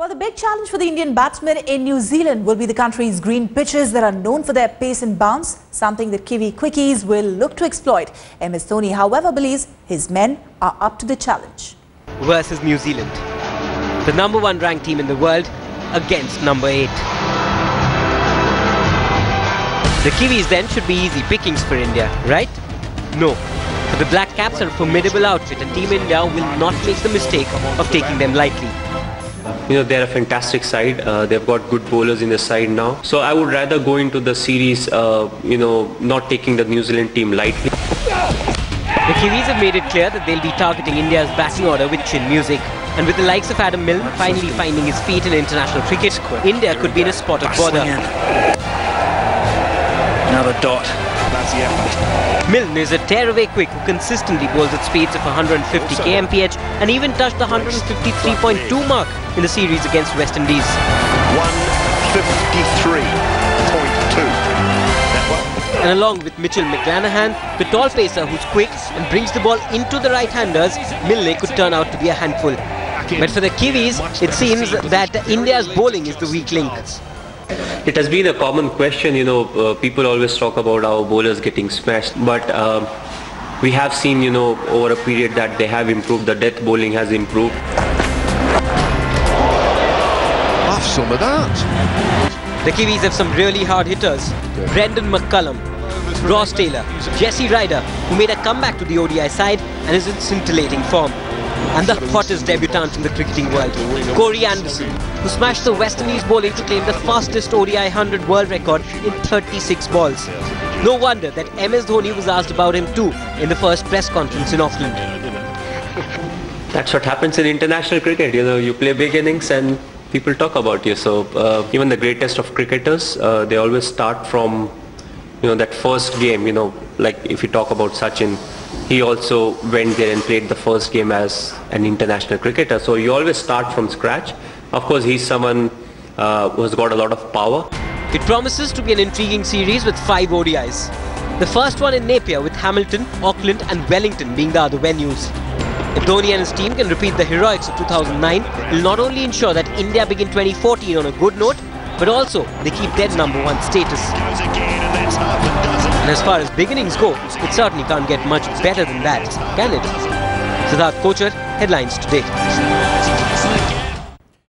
Well, the big challenge for the Indian batsmen in New Zealand will be the country's green pitches that are known for their pace and bounce, something that Kiwi quickies will look to exploit. MS Dhoni, however, believes his men are up to the challenge. Versus New Zealand, the #1 ranked team in the world against #8. The Kiwis then should be easy pickings for India, right? No. But the Black Caps are a formidable outfit and Team India will not make the mistake of taking them lightly. You know, they're a fantastic side. They've got good bowlers in the side now. So I would rather go into the series, you know, not taking the New Zealand team lightly. The Kiwis have made it clear that they'll be targeting India's batting order with chin music. And with the likes of Adam Milne finally finding his feet in international cricket, India could be in a spot of bother. Another dot. That's the effort. Milne is a tearaway quick who consistently bowls at speeds of 150 kmph and even touched the 153.2 mark in the series against West Indies. 153.2. And along with Mitchell McLanahan, the tall pacer who's quick and brings the ball into the right-handers, Milne could turn out to be a handful. But for the Kiwis, it seems that India's bowling is the weak link. It has been a common question, you know, people always talk about our bowlers getting smashed, but we have seen, you know, over a period that they have improved, the death bowling has improved. Off some of that. The Kiwis have some really hard hitters. Brendan McCullum, Ross Taylor, Jesse Ryder, who made a comeback to the ODI side and is in scintillating form. And the hottest debutant in the cricketing world, Corey Anderson, who smashed the West Indies bowling to claim the fastest ODI 100 world record in 36 balls. No wonder that MS Dhoni was asked about him too in the first press conference in Auckland. That's what happens in international cricket, you know, you play big innings and people talk about you. So even the greatest of cricketers, they always start from, you know, that first game, you know, like if you talk about Sachin, he also went there and played the first game as an international cricketer. So you always start from scratch. Of course, he's someone who's got a lot of power. It promises to be an intriguing series with 5 ODIs. The first one in Napier with Hamilton, Auckland and Wellington being the other venues. If Dhoni and his team can repeat the heroics of 2009, it'll not only ensure that India begin 2014 on a good note, but also they keep their #1 status. And as far as beginnings go, it certainly can't get much better than that, can it? Siddharth Kochar, Headlines Today.